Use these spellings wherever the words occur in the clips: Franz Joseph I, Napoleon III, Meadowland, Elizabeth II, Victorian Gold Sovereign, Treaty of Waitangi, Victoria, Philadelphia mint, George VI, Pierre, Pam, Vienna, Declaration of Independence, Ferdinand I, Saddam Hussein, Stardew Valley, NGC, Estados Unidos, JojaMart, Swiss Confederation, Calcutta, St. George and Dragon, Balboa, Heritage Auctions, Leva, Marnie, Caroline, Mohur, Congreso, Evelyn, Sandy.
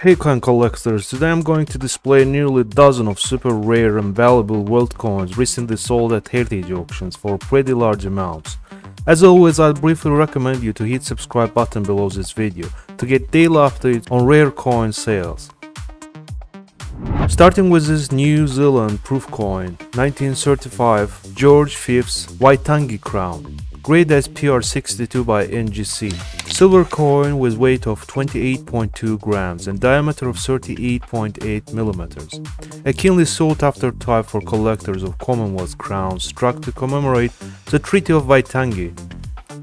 Hey coin collectors, today I'm going to display nearly a dozen of super rare and valuable world coins recently sold at Heritage Auctions for pretty large amounts. As always, I'd briefly recommend you to hit subscribe button below this video to get daily updates on rare coin sales. Starting with this New Zealand proof coin, 1935 George VI's Waitangi crown, grade as PR62 by NGC. Silver coin with weight of 28.2 grams and diameter of 38.8 millimeters. A keenly sought after type for collectors of Commonwealth crowns, struck to commemorate the Treaty of Waitangi.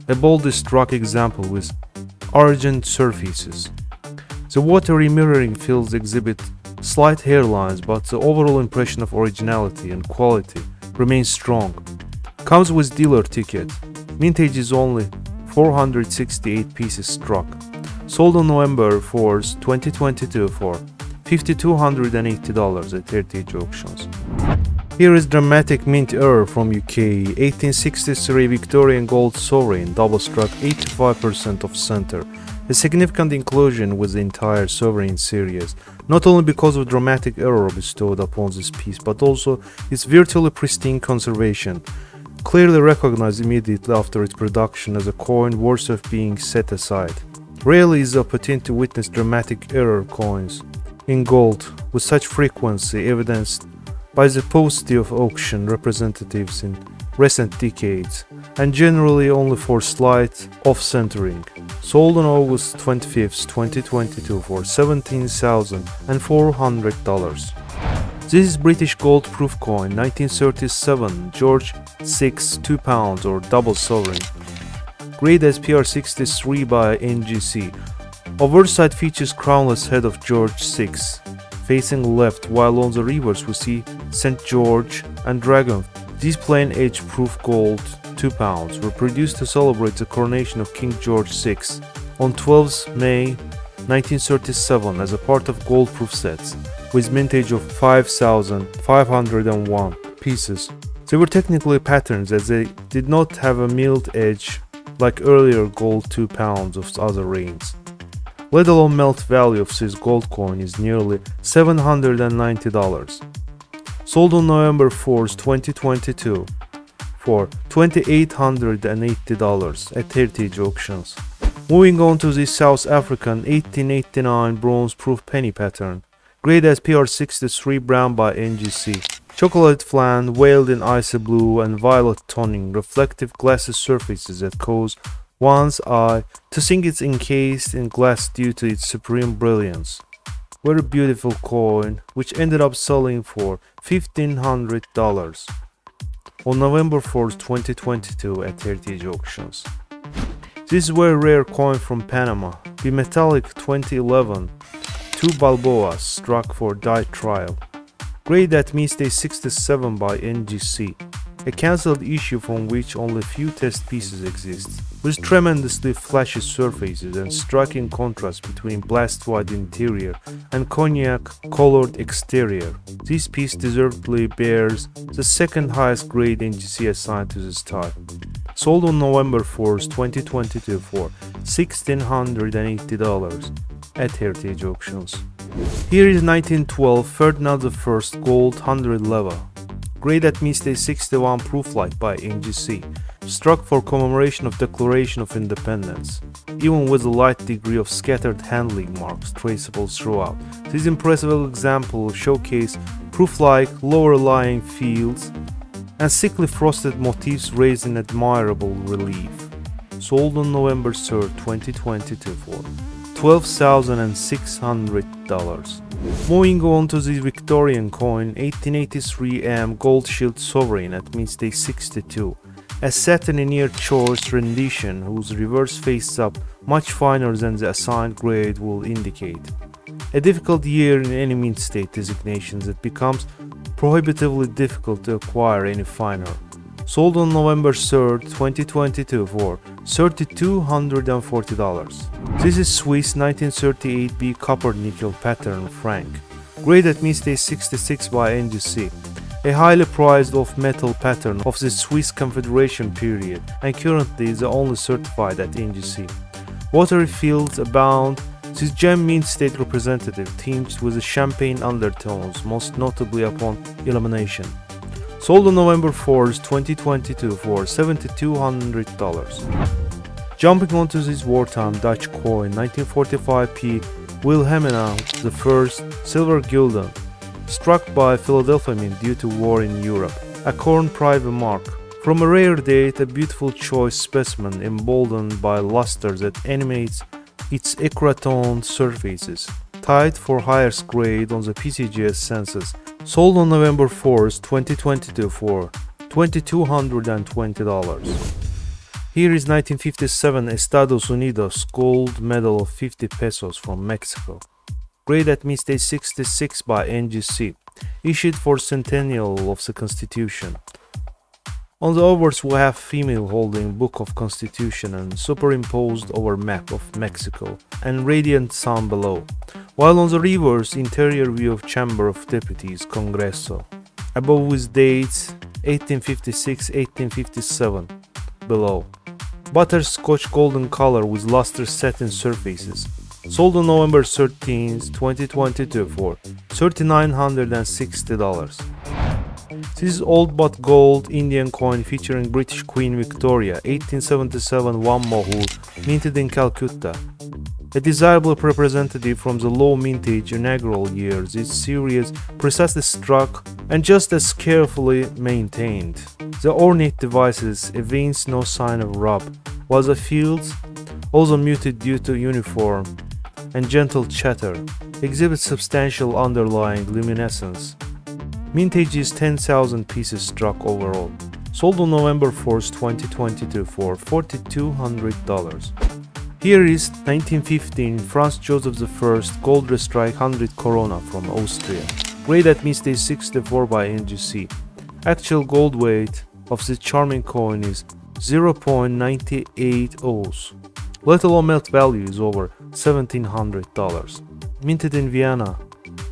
A boldly struck example with argent surfaces. The watery mirroring fields exhibit slight hairlines, but the overall impression of originality and quality remains strong. Comes with dealer ticket. Mintage is only 468 pieces struck. Sold on November 4th, 2022 for $5,280 at Heritage Auctions. Here is dramatic mint error from UK, 1863 Victorian Gold Sovereign, double struck 85% of center. A significant inclusion with the entire Sovereign series, not only because of dramatic error bestowed upon this piece, but also its virtually pristine conservation. Clearly recognized immediately after its production as a coin worthy of being set aside. Rarely is the opportunity to witness dramatic error coins in gold with such frequency, evidenced by the paucity of auction representatives in recent decades, and generally only for slight off-centering. Sold on August 25th, 2022 for $17,400. This is British gold proof coin, 1937 George VI 2 pounds or double sovereign, grade as PR63 by NGC. Oversight features crownless head of George VI, facing left, while on the reverse we see St. George and Dragon. These plain edge proof gold 2 pounds were produced to celebrate the coronation of King George VI on 12th May 1937 as a part of gold proof sets, with mintage of 5,501 pieces. They were technically patterns as they did not have a milled edge like earlier gold 2 pounds of other reigns. Let alone melt value of this gold coin is nearly $790. Sold on November 4th, 2022 for $2,880 at Heritage Auctions. Moving on to the South African 1889 bronze proof penny pattern, grade as PR63 brown by NGC. Chocolate flan veiled in icy blue and violet toning, reflective glassy surfaces that cause one's eye to think it's encased in glass due to its supreme brilliance. Very beautiful coin, which ended up selling for $1,500 on November 4th, 2022 at Heritage Auctions. This is a very rare coin from Panama, the metallic 2011 2 Balboas struck for die trial. Grade at Misday 67 by NGC, a cancelled issue from which only few test pieces exist, with tremendously flashy surfaces and striking contrast between blast white interior and cognac colored exterior. This piece deservedly bears the second highest grade NGC assigned to this type. Sold on November 4th, 2022 for $1,680. At Heritage Auctions. Here is 1912 Ferdinand I Gold 100 Leva, grade at Misday 61 proof light by NGC, struck for commemoration of Declaration of Independence. Even with a light degree of scattered handling marks traceable throughout, this impressive example showcase proof-like, lower-lying fields and sickly frosted motifs raised in admirable relief. Sold on November 3rd, 2022 for $12,600. Moving on to the Victorian coin 1883 M Gold Shield Sovereign at Misday 62, a satinier choice rendition whose reverse face up much finer than the assigned grade will indicate. A difficult year in any mint state designations, it becomes prohibitively difficult to acquire any finer. Sold on November 3rd, 2022 for $3,240. This is Swiss 1938B copper nickel pattern franc, grade at Misday 66 by NGC, a highly prized off-metal pattern of the Swiss Confederation period and currently is only certified at NGC. Watery fields abound His gem-mean state representative themes with champagne undertones, most notably upon illumination. Sold on November 4, 2022 for $7,200. Jumping onto his wartime Dutch coin, 1945p Wilhelmina I silver gulden, struck by Philadelphia mint due to war in Europe, a corn private mark. From a rare date, a beautiful choice specimen emboldened by luster that animates its ecratone surfaces, tied for highest grade on the PCGS census. Sold on November 4th, 2022 for $2,220. Here is 1957 Estados Unidos gold medal of 50 pesos from Mexico, grade at mid-stage 66 by NGC, issued for centennial of the Constitution. On the overs we have female holding Book of Constitution and superimposed over map of Mexico and radiant sun below, while on the reverse interior view of Chamber of Deputies, Congreso, above with dates 1856-1857 below. Butterscotch golden color with luster satin surfaces. Sold on November 13, 2022 for $3,960. This is old but gold Indian coin featuring British Queen Victoria, 1877 1 Mohur, minted in Calcutta. A desirable representative from the low mintage inaugural years, its series precisely struck and just as carefully maintained. The ornate devices evince no sign of rub, while the fields, also muted due to uniform and gentle chatter, exhibit substantial underlying luminescence. Mintage is 10,000 pieces struck overall. Sold on November 4th, 2022 for $4,200. Here is 1915 Franz Joseph I gold restrike 100 Corona from Austria, grade at mid-stage 64 by NGC. Actual gold weight of this charming coin is 0.98 oz. Let alone melt value is over $1,700. Minted in Vienna,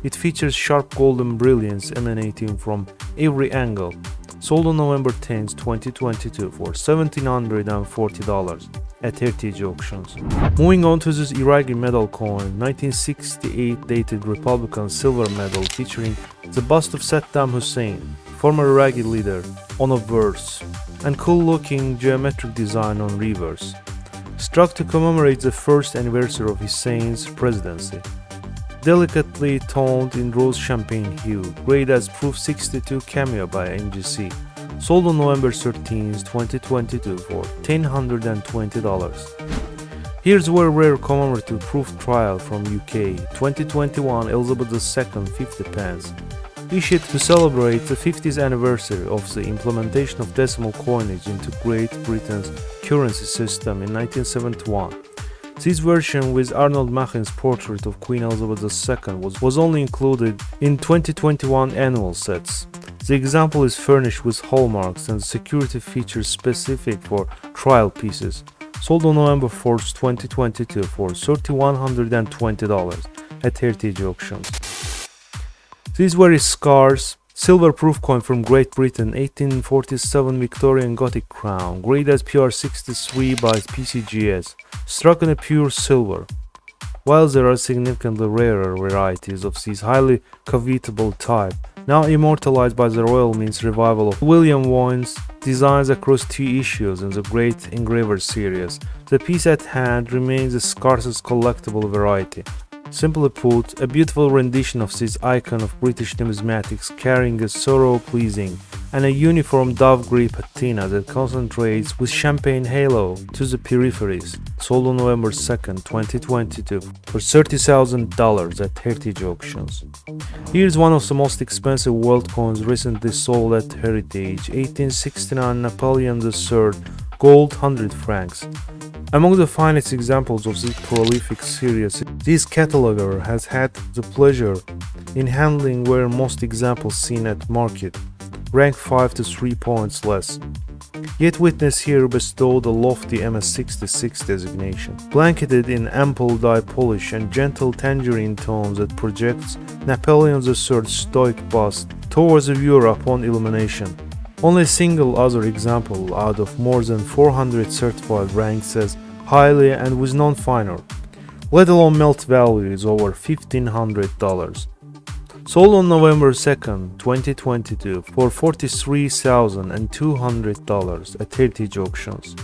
it features sharp golden brilliance emanating from every angle. Sold on November 10, 2022 for $1,740 at Heritage Auctions. Moving on to this Iraqi medal coin, 1968 dated Republican silver medal featuring the bust of Saddam Hussein, former Iraqi leader, on a verse, and cool-looking geometric design on reverse, struck to commemorate the first anniversary of Hussein's presidency. Delicately toned in rose champagne hue, grade as proof 62 cameo by NGC. Sold on November 13, 2022 for $1,020. Here's where rare commemorative proof trial from UK, 2021 Elizabeth II 50 pence, issued to celebrate the 50th anniversary of the implementation of decimal coinage into Great Britain's currency system in 1971. This version with Arnold Machin's portrait of Queen Elizabeth II was only included in 2021 annual sets. The example is furnished with hallmarks and security features specific for trial pieces. Sold on November 4, 2022 for $3,120 at Heritage Auctions. This very scarce silver proof coin from Great Britain, 1847 Victorian Gothic crown, grade as PR63 by PCGS, struck in a pure silver. While there are significantly rarer varieties of this highly covetable type, now immortalized by the Royal Mint's revival of William Wane's designs across two issues in the Great Engraver series, the piece at hand remains the scarcest collectible variety. Simply put, a beautiful rendition of this icon of British numismatics carrying a sorrow-pleasing and a uniform dove-grey patina that concentrates with champagne halo to the peripheries. Sold on November 2nd, 2022 for $30,000 at Heritage Auctions. Here's one of the most expensive world coins recently sold at Heritage, 1869 Napoleon III gold 100 francs. Among the finest examples of this prolific series, this cataloger has had the pleasure in handling where most examples seen at market, rank 5 to 3 points less. Yet witness here bestowed a lofty MS-66 designation, blanketed in ample dye polish and gentle tangerine tones that projects Napoleon III's stoic bust towards the viewer upon illumination. Only a single other example out of more than 400 certified ranks as highly and with non-finer. let alone melt value is over $1,500. Sold on November 2nd, 2022 for $43,200 at Heritage Auctions.